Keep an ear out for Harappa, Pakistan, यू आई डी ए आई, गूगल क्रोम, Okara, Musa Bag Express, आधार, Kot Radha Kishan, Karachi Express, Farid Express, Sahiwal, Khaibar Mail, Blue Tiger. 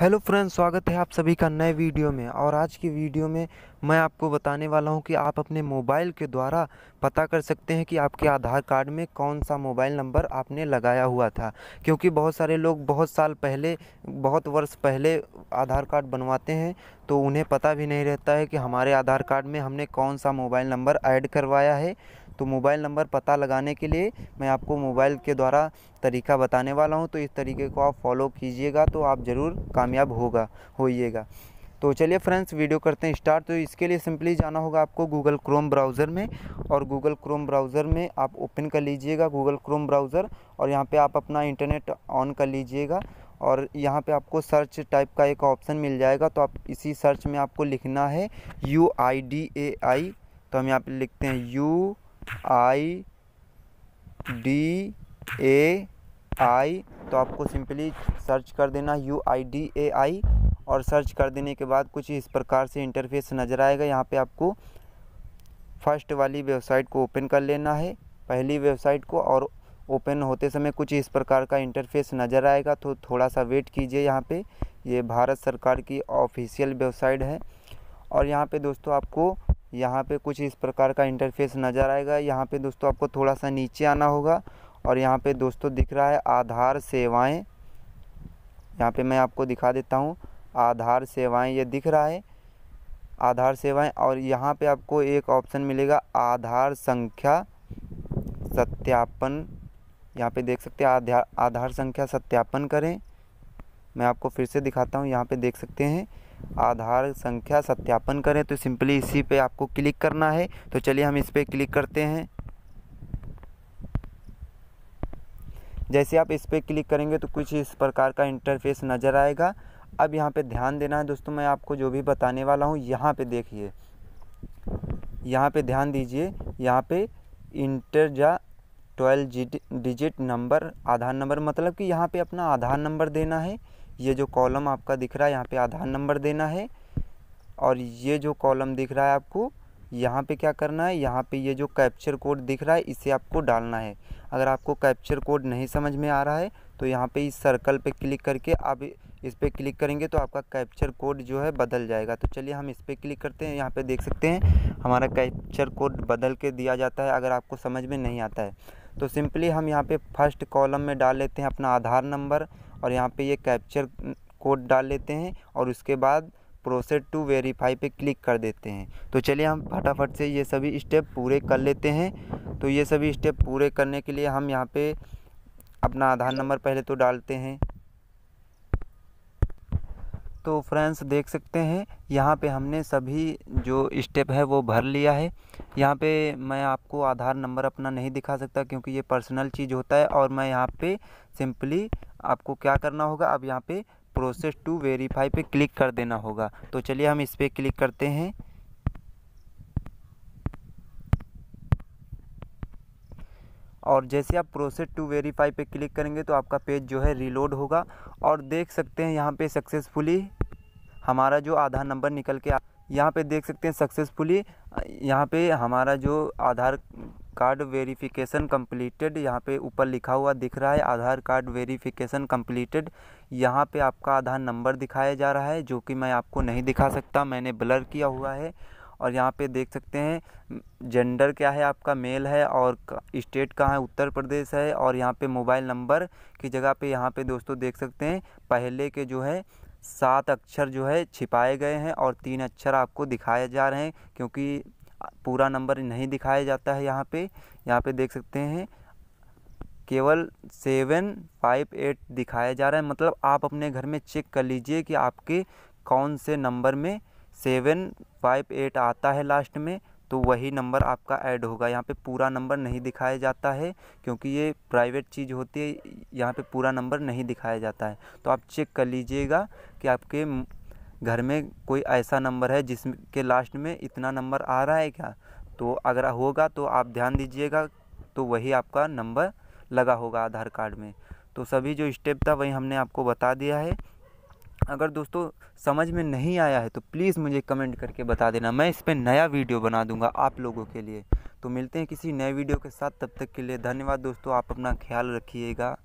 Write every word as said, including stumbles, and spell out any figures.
Hello friends, स्वागत है आप सभी का नए वीडियो में। और आज की वीडियो में मैं आपको बताने वाला हूं कि आप अपने मोबाइल के द्वारा पता कर सकते हैं कि आपके आधार कार्ड में कौन सा मोबाइल नंबर आपने लगाया हुआ था, क्योंकि बहुत सारे लोग बहुत साल पहले, बहुत वर्ष पहले आधार कार्ड बनवाते हैं तो उन्हें पता भी नहीं रहता है कि हमारे आधार कार्ड में हमने कौन सा मोबाइल नंबर ऐड करवाया है। तो मोबाइल नंबर पता लगाने के लिए मैं आपको मोबाइल के द्वारा तरीका बताने वाला हूं, तो इस तरीके को आप फॉलो कीजिएगा तो आप ज़रूर कामयाब होगा होइएगा। तो चलिए फ्रेंड्स, वीडियो करते हैं स्टार्ट। तो इसके लिए सिंपली जाना होगा आपको गूगल क्रोम ब्राउज़र में, और गूगल क्रोम ब्राउज़र में आप ओपन कर लीजिएगा गूगल क्रोम ब्राउज़र, और यहाँ पर आप अपना इंटरनेट ऑन कर लीजिएगा। और यहाँ पे आपको सर्च टाइप का एक ऑप्शन मिल जाएगा, तो आप इसी सर्च में आपको लिखना है यू आई डी ए आई। तो हम यहाँ पे लिखते हैं यू आई डी ए आई। तो आपको सिंपली सर्च कर देना यू आई डी ए आई, और सर्च कर देने के बाद कुछ इस प्रकार से इंटरफेस नज़र आएगा। यहाँ पे आपको फर्स्ट वाली वेबसाइट को ओपन कर लेना है, पहली वेबसाइट को, और ओपन होते समय कुछ इस प्रकार का इंटरफेस नज़र आएगा। तो थोड़ा सा वेट कीजिए। यहाँ पे ये भारत सरकार की ऑफिशियल वेबसाइट है, और यहाँ पे दोस्तों आपको यहाँ पे कुछ इस प्रकार का इंटरफेस नज़र आएगा। यहाँ पे दोस्तों आपको थोड़ा सा नीचे आना होगा, और यहाँ पे दोस्तों दिख रहा है आधार सेवाएं। यहाँ पे मैं आपको दिखा देता हूँ आधार सेवाएँ, ये दिख रहा है आधार सेवाएँ। और यहाँ पर आपको एक ऑप्शन मिलेगा आधार संख्या सत्यापन। यहाँ पे देख सकते हैं आधार आधार संख्या सत्यापन करें। मैं आपको फिर से दिखाता हूँ, यहाँ पे देख सकते हैं आधार संख्या सत्यापन करें। तो सिंपली इसी पे आपको क्लिक करना है। तो चलिए हम इस पे क्लिक करते हैं। जैसे आप इस पे क्लिक करेंगे तो कुछ इस प्रकार का इंटरफेस नज़र आएगा। अब यहाँ पे ध्यान देना है दोस्तों, मैं आपको जो भी बताने वाला हूँ यहाँ पर देखिए, यहाँ पर ध्यान दीजिए। यहाँ पर इंटर जा twelve digit digit number आधार number, मतलब कि यहाँ पे अपना आधार नंबर देना है। ये जो कॉलम आपका दिख रहा है यहाँ पे आधार नंबर देना है, और ये जो कॉलम दिख रहा है आपको यहाँ पे क्या करना है, यहाँ पे ये जो कैप्चर कोड दिख रहा है इसे आपको डालना है। अगर आपको कैप्चर कोड नहीं समझ में आ रहा है तो यहाँ पे इस सर्कल पे क्लिक करके आप इस पर क्लिक करेंगे तो आपका कैप्चर कोड जो है बदल जाएगा। तो चलिए हम इस पर क्लिक करते हैं। यहाँ पे देख सकते हैं हमारा कैप्चर कोड बदल के दिया जाता है अगर आपको समझ में नहीं आता है। तो सिंपली हम यहाँ पे फर्स्ट कॉलम में डाल लेते हैं अपना आधार नंबर, और यहाँ पे ये कैप्चर कोड डाल लेते हैं, और उसके बाद प्रोसेस टू वेरीफाई पे क्लिक कर देते हैं। तो चलिए हम फटाफट से ये सभी स्टेप पूरे कर लेते हैं। तो ये सभी स्टेप पूरे करने के लिए हम यहाँ पे अपना आधार नंबर पहले तो डालते हैं। तो फ्रेंड्स देख सकते हैं यहाँ पे हमने सभी जो स्टेप है वो भर लिया है। यहाँ पे मैं आपको आधार नंबर अपना नहीं दिखा सकता क्योंकि ये पर्सनल चीज़ होता है, और मैं यहाँ पे सिंपली आपको क्या करना होगा, अब यहाँ पे प्रोसेस टू वेरीफाई पे क्लिक कर देना होगा। तो चलिए हम इस पर क्लिक करते हैं। और जैसे आप प्रोसेस टू वेरीफाई पे क्लिक करेंगे तो आपका पेज जो है रीलोड होगा, और देख सकते हैं यहाँ पे सक्सेसफुली हमारा जो आधार नंबर निकल के, यहाँ पे देख सकते हैं सक्सेसफुली यहाँ पे हमारा जो आधार कार्ड वेरिफिकेशन कंप्लीटेड, यहाँ पे ऊपर लिखा हुआ दिख रहा है आधार कार्ड वेरिफिकेशन कंप्लीटेड। यहाँ पे आपका आधार नंबर दिखाया जा रहा है, जो कि मैं आपको नहीं दिखा सकता, मैंने ब्लर किया हुआ है। और यहाँ पे देख सकते हैं जेंडर क्या है आपका, मेल है, और स्टेट कहाँ है, उत्तर प्रदेश है। और यहाँ पे मोबाइल नंबर की जगह पे यहाँ पे दोस्तों देख सकते हैं पहले के जो है सात अक्षर जो है छिपाए गए हैं, और तीन अक्षर आपको दिखाए जा रहे हैं क्योंकि पूरा नंबर नहीं दिखाया जाता है। यहाँ पे यहाँ पे देख सकते हैं केवल सेवन फाइव एट दिखाया जा रहा है, मतलब आप अपने घर में चेक कर लीजिए कि आपके कौन से नंबर में सेवन फाइव एट आता है लास्ट में, तो वही नंबर आपका ऐड होगा। यहाँ पे पूरा नंबर नहीं दिखाया जाता है क्योंकि ये प्राइवेट चीज़ होती है, यहाँ पे पूरा नंबर नहीं दिखाया जाता है। तो आप चेक कर लीजिएगा कि आपके घर में कोई ऐसा नंबर है जिसके लास्ट में इतना नंबर आ रहा है क्या। तो अगर होगा तो आप ध्यान दीजिएगा, तो वही आपका नंबर लगा होगा आधार कार्ड में। तो सभी जो स्टेप था वही हमने आपको बता दिया है। अगर दोस्तों समझ में नहीं आया है तो प्लीज़ मुझे कमेंट करके बता देना, मैं इस पे नया वीडियो बना दूंगा आप लोगों के लिए। तो मिलते हैं किसी नए वीडियो के साथ, तब तक के लिए धन्यवाद दोस्तों। आप अपना ख्याल रखिएगा।